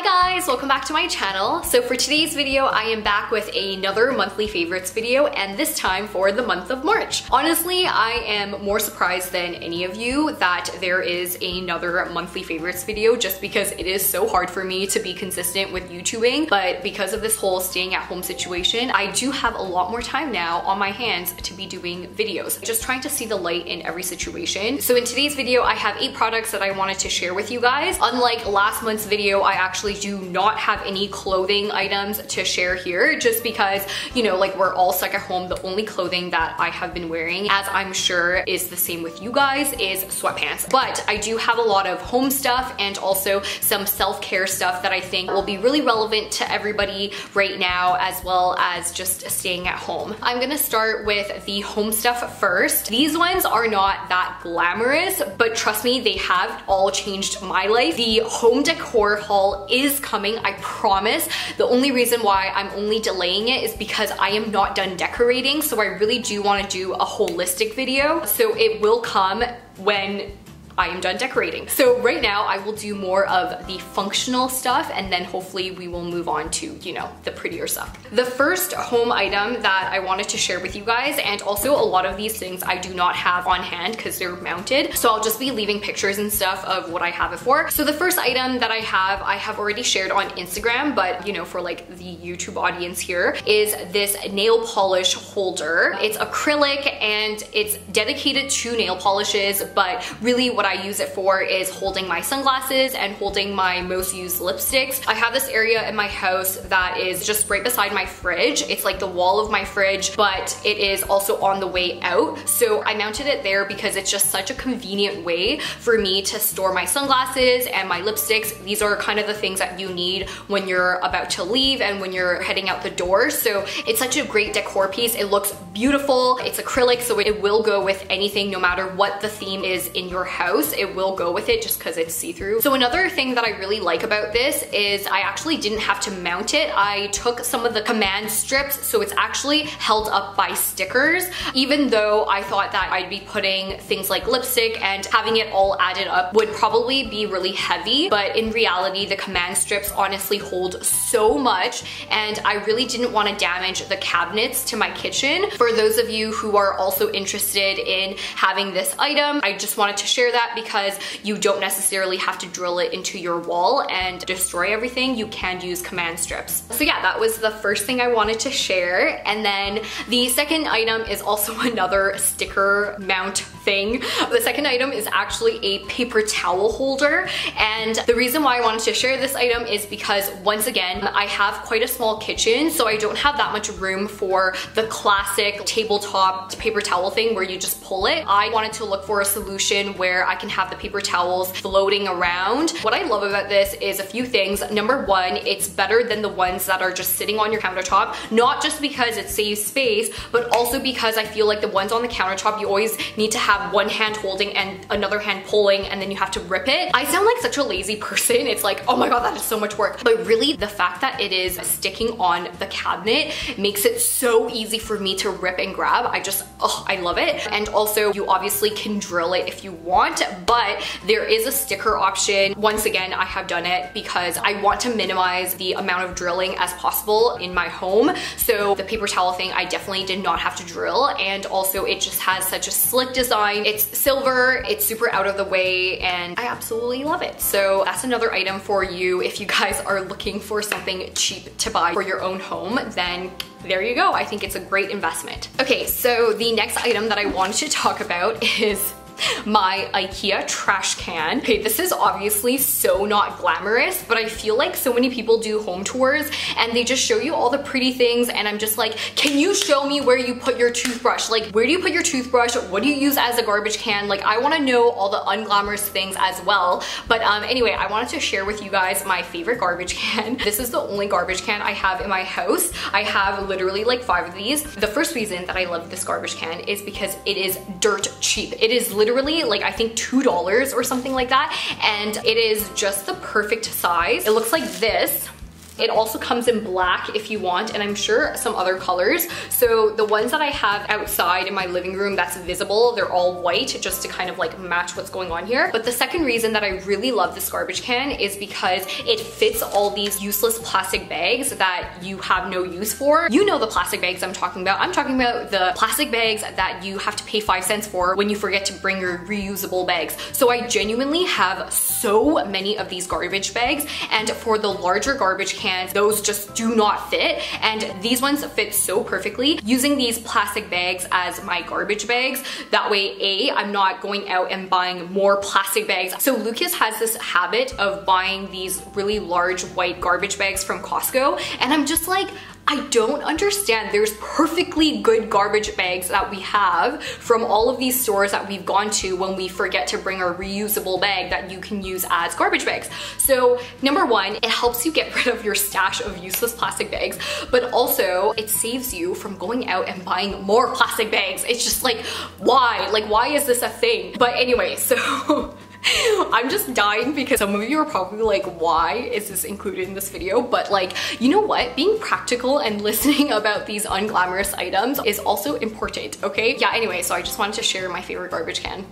Hi guys, welcome back to my channel. So for today's video, I am back with another monthly favorites video, and this time for the month of March. Honestly, I am more surprised than any of you that there is another monthly favorites video just because it is so hard for me to be consistent with YouTubing. But because of this whole staying at home situation, I do have a lot more time now on my hands to be doing videos, just trying to see the light in every situation. So in today's video, I have 8 products that I wanted to share with you guys. Unlike last month's video, I actually do not have any clothing items to share here just because, you know, like we're all stuck at home. The only clothing that I have been wearing, as I'm sure is the same with you guys, is sweatpants. But I do have a lot of home stuff and also some self-care stuff that I think will be really relevant to everybody right now, as well as just staying at home. I'm gonna start with the home stuff first. These ones are not that glamorous, but trust me, they have all changed my life. The home decor haul is coming, I promise. The only reason why I'm only delaying it is because I am not done decorating, so I really do want to do a holistic video. So it will come when I am done decorating. So right now I will do more of the functional stuff, and then hopefully we will move on to, you know, the prettier stuff. The first home item that I wanted to share with you guys, and also a lot of these things I do not have on hand because they're mounted, so I'll just be leaving pictures and stuff of what I have it for. So the first item that I have already shared on Instagram, but you know, for like the YouTube audience here, is this nail polish holder. It's acrylic and it's dedicated to nail polishes, but really what I use it for is holding my sunglasses and holding my most used lipsticks. I have this area in my house that is just right beside my fridge. It's like the wall of my fridge, but it is also on the way out. So I mounted it there because it's just such a convenient way for me to store my sunglasses and my lipsticks. These are kind of the things that you need when you're about to leave and when you're heading out the door. So it's such a great decor piece. It looks beautiful. It's acrylic, so it will go with anything, no matter what the theme is in your house. It will go with it just because it's see-through. So another thing that I really like about this is I actually didn't have to mount it. I took some of the command strips, so it's actually held up by stickers, even though I thought that I'd be putting things like lipstick and having it all added up would probably be really heavy. But in reality, the command strips honestly hold so much, and I really didn't want to damage the cabinets to my kitchen. For those of you who are also interested in having this item, I just wanted to share that because you don't necessarily have to drill it into your wall and destroy everything. You can use command strips. So yeah, that was the first thing I wanted to share. And then the second item is also another sticker mount thing. The second item is actually a paper towel holder. And the reason why I wanted to share this item is because, once again, I have quite a small kitchen, so I don't have that much room for the classic tabletop paper towel thing where you just pull it. I wanted to look for a solution where I can have the paper towels floating around. What I love about this is a few things. Number one, it's better than the ones that are just sitting on your countertop, not just because it saves space, but also because I feel like the ones on the countertop, you always need to have one hand holding and another hand pulling, and then you have to rip it. I sound like such a lazy person. It's like, oh my god, that is so much work. But really, the fact that it is sticking on the cabinet makes it so easy for me to rip and grab. I love it. And also, you obviously can drill it if you want, but there is a sticker option. Once again, I have done it because I want to minimize the amount of drilling as possible in my home. So the paper towel thing, I definitely did not have to drill, and also it just has such a slick design. It's silver, it's super out of the way, and I absolutely love it. So that's another item for you. If you guys are looking for something cheap to buy for your own home, then there you go. I think it's a great investment. Okay, so the next item that I wanted to talk about is my IKEA trash can. Okay, this is obviously so not glamorous, but I feel like so many people do home tours and they just show you all the pretty things, and I'm just like, can you show me where you put your toothbrush? Like, where do you put your toothbrush? What do you use as a garbage can? Like, I want to know all the unglamorous things as well. But anyway, I wanted to share with you guys my favorite garbage can. This is the only garbage can I have in my house. I have literally like 5 of these. The first reason that I love this garbage can is because it is dirt cheap. It is literally like, I think $2 or something like that, and it is just the perfect size. It looks like this. It also comes in black if you want, and I'm sure some other colors. So the ones that I have outside in my living room that's visible, they're all white just to kind of like match what's going on here. But the second reason that I really love this garbage can is because it fits all these useless plastic bags that you have no use for. You know the plastic bags I'm talking about. I'm talking about the plastic bags that you have to pay 5 cents for when you forget to bring your reusable bags. So I genuinely have so many of these garbage bags, and for the larger garbage cans, those just do not fit, and these ones fit so perfectly. Using these plastic bags as my garbage bags, that way A, I'm not going out and buying more plastic bags. So Lucas has this habit of buying these really large white garbage bags from Costco, and I'm just like, I don't understand. There's perfectly good garbage bags that we have from all of these stores that we've gone to when we forget to bring our reusable bag that you can use as garbage bags. So number one, it helps you get rid of your stash of useless plastic bags, but also it saves you from going out and buying more plastic bags. It's just like, why? Like, why is this a thing? But anyway, so I'm just dying because some of you are probably like, why is this included in this video? But like, you know what? Being practical and listening about these unglamorous items is also important, okay? Yeah, anyway, so I just wanted to share my favorite garbage can.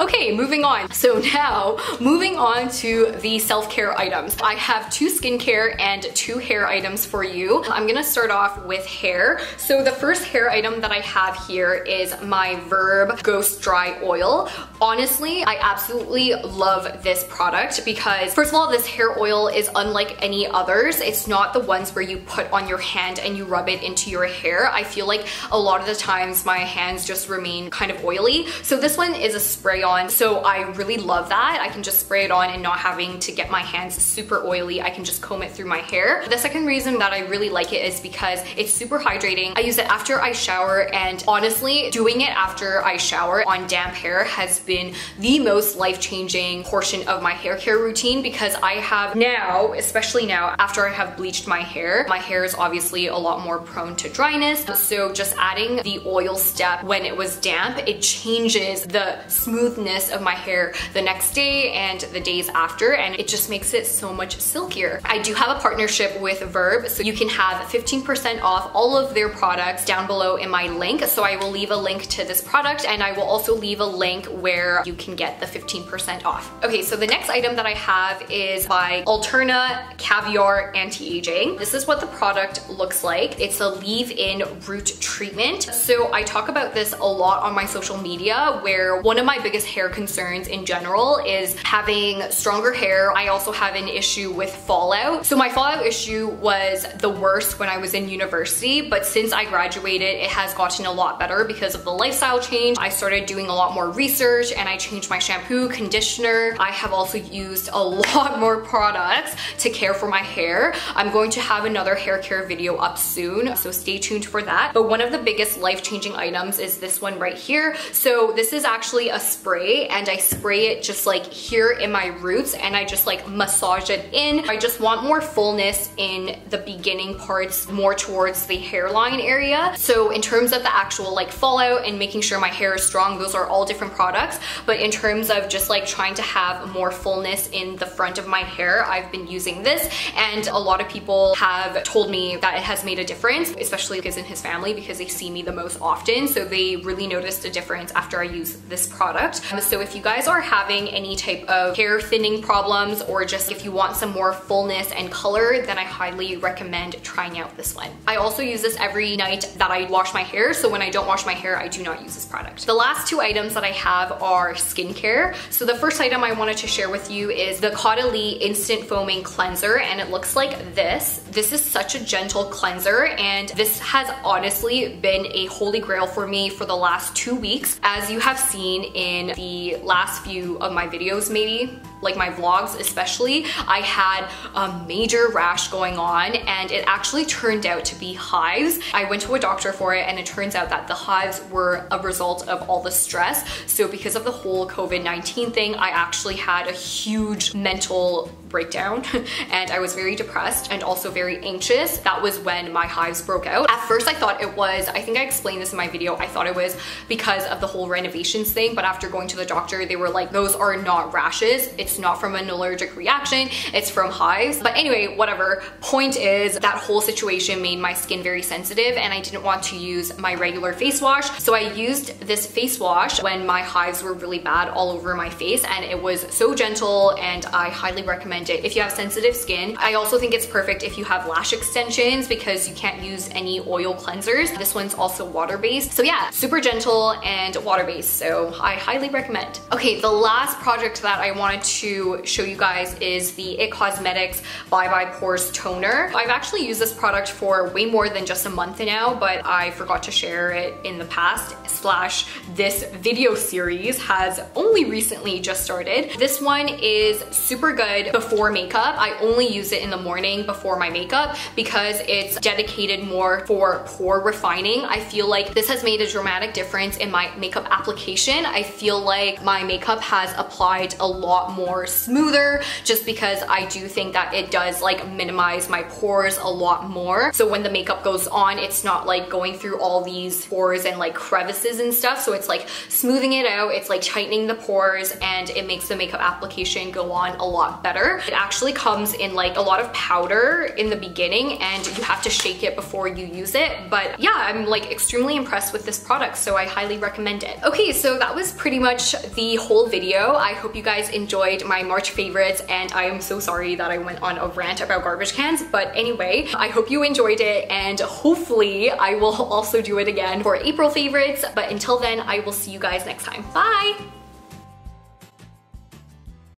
Okay, moving on. So now, moving on to the self-care items. I have 2 skincare and 2 hair items for you. I'm gonna start off with hair. So the first hair item that I have here is my Verb Ghost Dry Oil. Honestly, I absolutely love this product because, first of all, this hair oil is unlike any others. It's not the ones where you put on your hand and you rub it into your hair. I feel like a lot of the times my hands just remain kind of oily. So this one is a spray on, so I really love that. I can just spray it on and not having to get my hands super oily. I can just comb it through my hair. The second reason that I really like it is because it's super hydrating. I use it after I shower, and honestly, doing it after I shower on damp hair has been the most life-changing portion of my hair care routine, because I have now, especially now after I have bleached my hair is obviously a lot more prone to dryness. So just adding the oil step when it was damp, it changes the smoothness of my hair the next day and the days after, and it just makes it so much silkier. I do have a partnership with Verb, so you can have 15% off all of their products down below in my link. So I will leave a link to this product, and I will also leave a link where you can get the 15% off. Okay, so the next item that I have is by Alterna Caviar Anti-Aging. This is what the product looks like. It's a leave-in root treatment. So I talk about this a lot on my social media, where one of my biggest hair concerns in general is having stronger hair. I also have an issue with fallout. So my fallout issue was the worst when I was in university, but since I graduated, it has gotten a lot better because of the lifestyle change. I started doing a lot more research, and I changed my shampoo, conditioner. I have also used a lot more products to care for my hair. I'm going to have another hair care video up soon, so stay tuned for that. But one of the biggest life-changing items is this one right here. So this is actually a spray, and I spray it just like here in my roots, and I just like massage it in. I just want more fullness in the beginning parts, more towards the hairline area. So in terms of the actual like fallout and making sure my hair is strong, those are all different products. But in terms of just like trying to have more fullness in the front of my hair, I've been using this, and a lot of people have told me that it has made a difference, especially because in his family, because they see me the most often. So they really noticed a difference after I used this product. So if you guys are having any type of hair thinning problems, or just if you want some more fullness and color, then I highly recommend trying out this one. I also use this every night that I wash my hair, so when I don't wash my hair, I do not use this product. The last 2 items that I have are skincare. So the first item I wanted to share with you is the Caudalie Instant Foaming Cleanser, and it looks like this. This is such a gentle cleanser, and this has honestly been a holy grail for me for the last 2 weeks. As you have seen in the last few of my videos, maybe like my vlogs especially, I had a major rash going on, and it actually turned out to be hives. I went to a doctor for it, and it turns out that the hives were a result of all the stress. So because of the whole COVID-19 thing, I actually had a huge mental breakdown and I was very depressed and also very anxious. That was when my hives broke out. At first I thought it was, I think I explained this in my video, I thought it was because of the whole renovations thing, but after going to the doctor, they were like, those are not rashes. It's It's not from an allergic reaction, it's from hives. But anyway, whatever. Point is, that whole situation made my skin very sensitive and I didn't want to use my regular face wash. So I used this face wash when my hives were really bad all over my face, and it was so gentle and I highly recommend it if you have sensitive skin. I also think it's perfect if you have lash extensions because you can't use any oil cleansers. This one's also water-based. So yeah, super gentle and water-based, so I highly recommend. Okay, the last project that I wanted to show you guys is the It Cosmetics Bye Bye Pores Toner. I've actually used this product for way more than just a month now, but I forgot to share it in the past, slash this video series has only recently just started. This one is super good before makeup. I only use it in the morning before my makeup because it's dedicated more for pore refining. I feel like this has made a dramatic difference in my makeup application. I feel like my makeup has applied a lot more smoother just because I do think that it does like minimize my pores a lot more. So when the makeup goes on, it's not like going through all these pores and like crevices and stuff. So it's like smoothing it out, it's like tightening the pores, and it makes the makeup application go on a lot better. It actually comes in like a lot of powder in the beginning and you have to shake it before you use it. But yeah, I'm like extremely impressed with this product, so I highly recommend it. Okay, so that was pretty much the whole video. I hope you guys enjoyed my March favorites, and I am so sorry that I went on a rant about garbage cans, but anyway, I hope you enjoyed it, and hopefully I will also do it again for April favorites. But until then, I will see you guys next time. Bye!